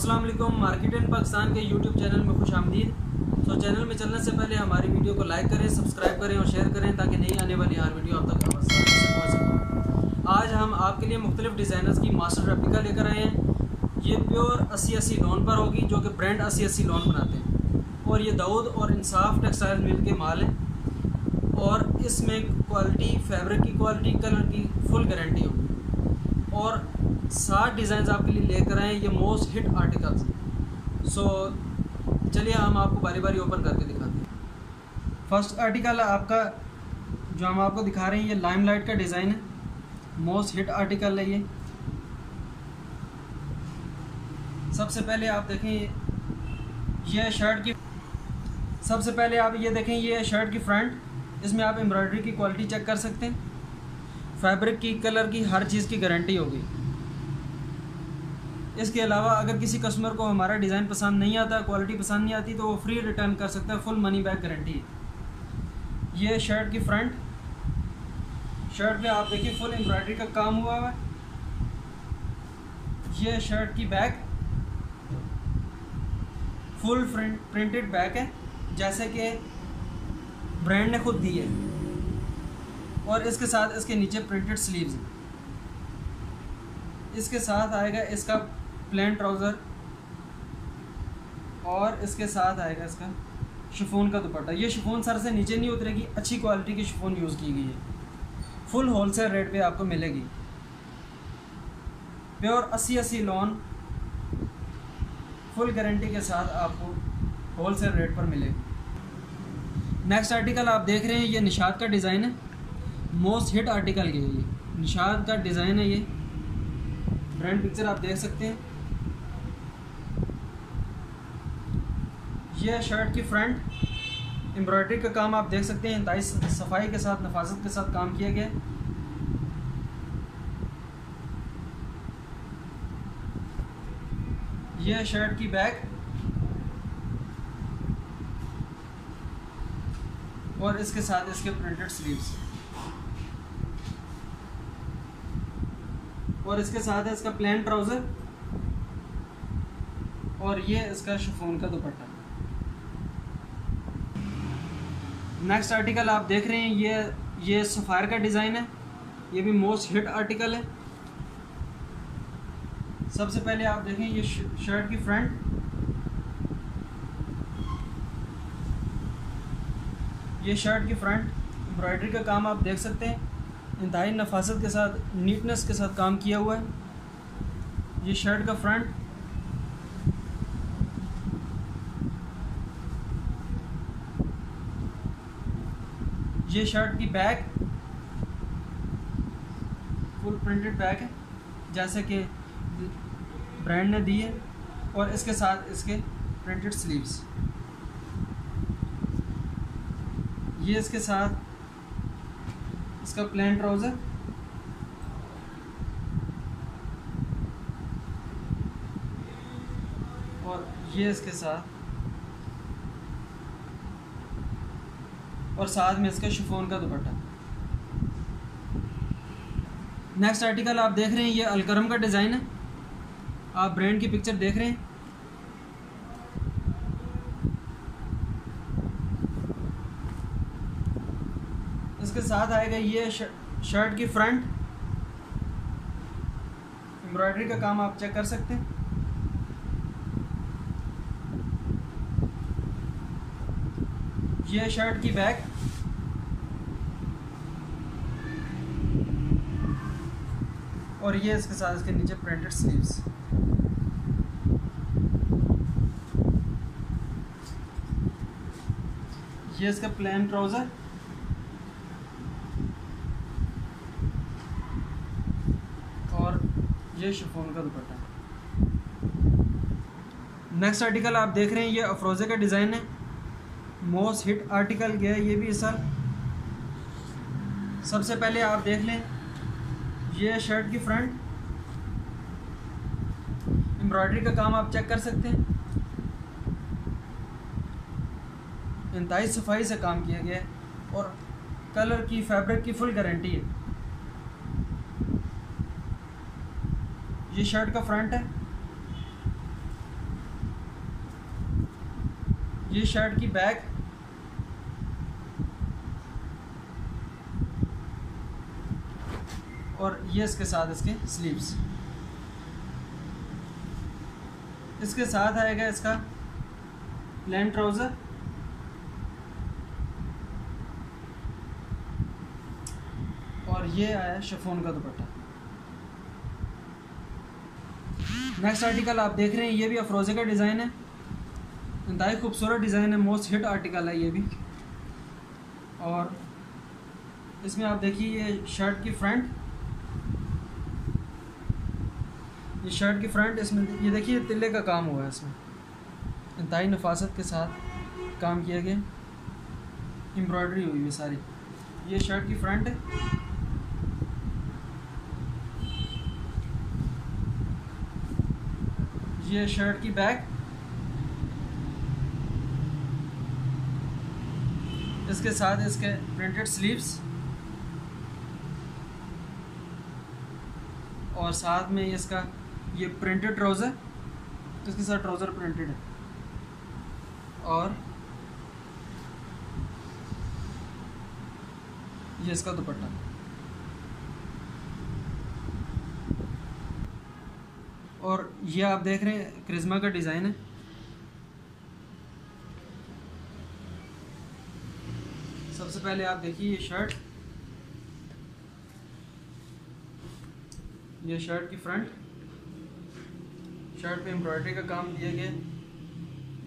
अस्सलाम वालेकुम। Market and Pakistan के यूट्यूब चैनल में खुश आमदीद। तो चैनल में चलने से पहले हमारी वीडियो को लाइक करें, सब्सक्राइब करें और शेयर करें ताकि नई आने वाली हर वीडियो आप तक पहुँच सकें। आज हम आपके लिए मुख्तलिफ डिज़ाइनर्स की मास्टर रेप्लिका लेकर आए हैं। ये प्योर 80-80 लॉन पर होगी, जो कि ब्रांड 80-80 लॉन बनाते हैं और ये दाऊद और इंसाफ टेक्सटाइल मिल के माल हैं और इसमें क्वालिटी, फैब्रिक की क्वालिटी, कलर की फुल गारंटी होगी और 60 डिज़ाइन आपके लिए लेकर आए ये मोस्ट हिट आर्टिकल्स। सो चलिए हम आपको बारी बारी ओपन करके दिखाते हैं। फर्स्ट आर्टिकल आपका जो हम आपको दिखा रहे हैं ये लाइम लाइट का डिज़ाइन है, मोस्ट हिट आर्टिकल है ये। सबसे पहले आप देखें ये शर्ट की फ्रंट, इसमें आप एम्ब्रॉयडरी की क्वालिटी चेक कर सकते हैं। फैब्रिक की, कलर की, हर चीज़ की गारंटी होगी। इसके अलावा अगर किसी कस्टमर को हमारा डिज़ाइन पसंद नहीं आता, क्वालिटी पसंद नहीं आती, तो वो फ्री रिटर्न कर सकता है, फुल मनी बैक गारंटी है। ये शर्ट की फ्रंट, शर्ट पे आप देखिए फुल एम्ब्रॉयडरी का काम हुआ है। ये शर्ट की बैक फुल प्रिंटेड बैक है, जैसे कि ब्रांड ने खुद दी है, और इसके साथ इसके नीचे प्रिंटेड स्लीव्स हैं। इसके साथ आएगा इसका प्लेन ट्राउज़र और इसके साथ आएगा इसका शिफॉन का दुपट्टा। ये शिफॉन सर से नीचे नहीं उतरेगी, अच्छी क्वालिटी की शिफॉन यूज़ की गई है, फुल होलसेल रेट पे आपको मिलेगी। प्योर 80-80 लॉन फुल गारंटी के साथ आपको होलसेल रेट पर मिलेगी। नेक्स्ट आर्टिकल आप देख रहे हैं ये निशाद का डिज़ाइन है, मोस्ट हिट आर्टिकल है ये। निशाद का डिज़ाइन है ये, ब्रांड पिक्चर आप देख सकते हैं। यह शर्ट की फ्रंट एम्ब्रॉयडरी का काम आप देख सकते हैं, इंतहाई सफाई के साथ, नफाजत के साथ काम किया गया। यह शर्ट की बैक और इसके साथ इसके प्रिंटेड स्लीव्स और इसके साथ है इसका प्लेन ट्राउज़र और ये इसका शिफॉन का दुपट्टा। नेक्स्ट आर्टिकल आप देख रहे हैं ये सफ़ायर का डिज़ाइन है, ये भी मोस्ट हिट आर्टिकल है। सबसे पहले आप देखें ये शर्ट की फ्रंट, ये शर्ट की फ्रंट एम्ब्रॉयडरी का काम आप देख सकते हैं, इंतहाई नफासत के साथ, नीटनेस के साथ काम किया हुआ है। ये शर्ट का फ्रंट ये शर्ट की बैक फुल प्रिंटेड बैक है, जैसे कि ब्रांड ने दी है, और इसके साथ इसके प्रिंटेड स्लीव्स। ये इसके साथ इसका प्लेन ट्राउज़र और ये इसके साथ और साथ में इसका शिफॉन का दुपट्टा। नेक्स्ट आर्टिकल आप देख रहे हैं ये अलकरम का डिज़ाइन है, आप ब्रांड की पिक्चर देख रहे हैं। इसके साथ आएगा ये शर्ट की फ्रंट, एम्ब्रॉयडरी का काम आप चेक कर सकते हैं। ये शर्ट की बैक और ये इसके साथ इसके नीचे प्रिंटेड स्लीव्स। ये इसका प्लेन ट्राउज़र ये शिफॉन का दुपट्टा। नेक्स्ट आर्टिकल आप देख रहे हैं ये अफ्रोज़े का डिज़ाइन है, मोस्ट हिट आर्टिकल गया ये भी इस साल। सबसे पहले आप देख लें ये शर्ट की फ्रंट एम्ब्रॉयडरी का काम आप चेक कर सकते हैं, इंतहाई सफाई से काम किया गया है और कलर की, फैब्रिक की फुल गारंटी है। ये शर्ट का फ्रंट है, ये शर्ट की बैक, और ये इसके साथ इसके स्लीव्स। इसके साथ आएगा इसका प्लेन ट्राउज़र, और ये आया शिफॉन का दुपट्टा। नेक्स्ट आर्टिकल आप देख रहे हैं, ये भी अफरोज़े का डिज़ाइन है, इंतहाई खूबसूरत डिज़ाइन है, मोस्ट हिट आर्टिकल है ये भी। और इसमें आप देखिए ये शर्ट की फ्रंट, ये शर्ट की फ्रंट, इसमें ये देखिए तिल्ले का काम हुआ है, इसमें इंतहाई नफासत के साथ काम किया गया, एम्ब्रॉयडरी हुई है सारी। ये शर्ट की फ्रंट है, ये शर्ट की बैक, इसके साथ इसके प्रिंटेड स्लीव्स, और साथ में इसका ये प्रिंटेड ट्राउज़र, इसके साथ ट्राउज़र प्रिंटेड है, और ये इसका दुपट्टा। और ये आप देख रहे हैं क्रिस्मा का डिज़ाइन है, सबसे पहले आप देखिए ये शर्ट, ये शर्ट की फ्रंट, शर्ट पे एम्ब्रॉयडरी का काम दिया गया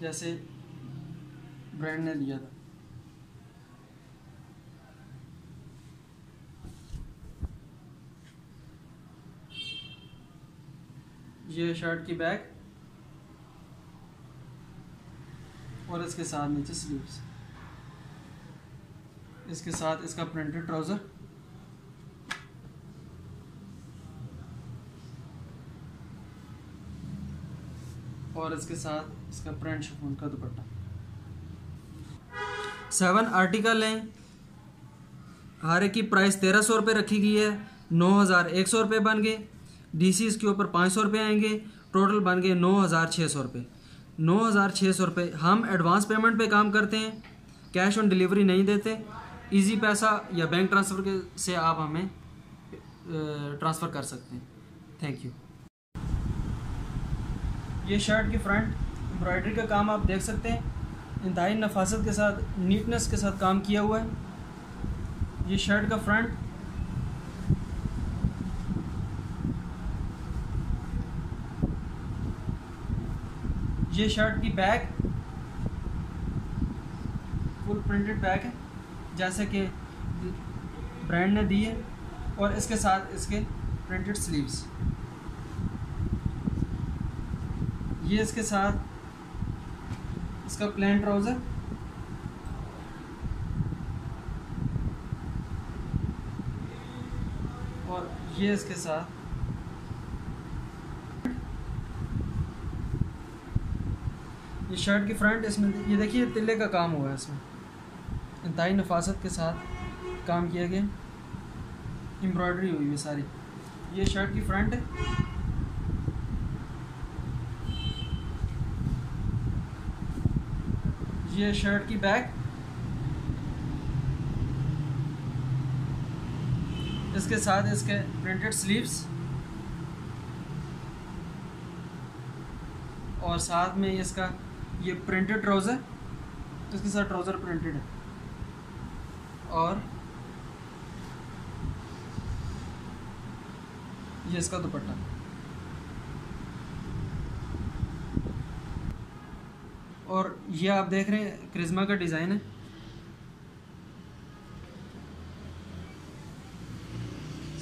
जैसे ब्रांड ने दिया था। ये शर्ट की बैक, और इसके साथ नीचे स्लीव्स, इसके साथ इसका प्रिंटेड ट्राउज़र, और इसके साथ इसका प्रिंट शिफॉन का दुपट्टा। 7 आर्टिकल हैं, हर एक की प्राइस 1300 रुपये रखी गई है, 9100 रुपये बन गए, डीसी इसके ऊपर 500 रुपये आएंगे, टोटल बन गए 9600 रुपये। 9600 रुपये हम एडवांस पेमेंट पे काम करते हैं, कैश ऑन डिलीवरी नहीं देते, इजी पैसा या बैंक ट्रांसफ़र के से आप हमें ट्रांसफ़र कर सकते हैं। Thank you. ये शर्ट की फ्रंट, एम्ब्रॉयडरी का काम आप देख सकते हैं, इंतहाई नफासत के साथ, नीटनेस के साथ काम किया हुआ है। ये शर्ट का फ्रंट, ये शर्ट की बैक, फुल प्रिंटेड बैक है जैसे कि ब्रांड ने दी है, और इसके साथ इसके प्रिंटेड स्लीव्स, ये इसके साथ इसका प्लेन ट्राउज़र, और ये इसके साथ, ये शर्ट की फ्रंट, इसमें ये देखिए तिल्ले का काम हुआ है, इसमें इंतहाई नफासत के साथ काम किया गया, एम्ब्रॉयडरी हुई है सारी। ये शर्ट की फ्रंट है, ये शर्ट की बैक, इसके साथ इसके प्रिंटेड स्लीव्स, और साथ में इसका ये प्रिंटेड ट्राउज़र, इसके साथ ट्राउज़र प्रिंटेड है, और ये इसका दुपट्टा। और ये आप देख रहे हैं क्रिस्मा का डिज़ाइन है,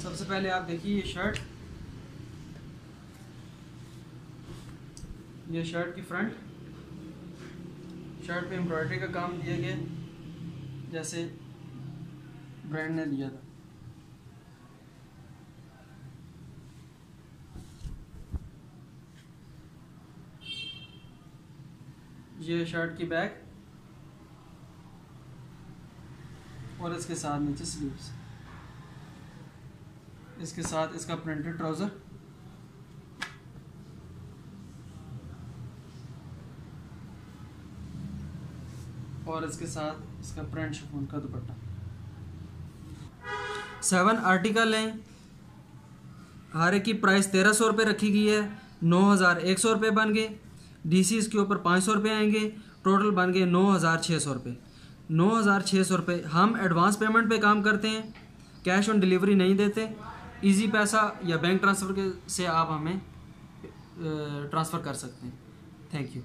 सबसे पहले आप देखिए ये शर्ट, ये शर्ट की फ्रंट, शर्ट पे एम्ब्रॉयडरी का काम दिया गया जैसे ब्रांड ने दिया था। ये शर्ट की बैक, और इसके साथ नीचे स्लीव्स, इसके साथ इसका प्रिंटेड ट्राउज़र, और इसके साथ इसका प्रिंट शिफॉन का दुपट्टा। 7 आर्टिकल हैं, हर एक की प्राइस 1300 रुपये रखी गई है। 9100 रुपये बन गए, डीसी इसके ऊपर 500 रुपये आएंगे, टोटल बन गए 9600 रुपये। 9600 रुपये हम एडवांस पेमेंट पे काम करते हैं, कैश ऑन डिलीवरी नहीं देते। इजी पैसा या बैंक ट्रांसफ़र से आप हमें ट्रांसफ़र कर सकते हैं। Thank you.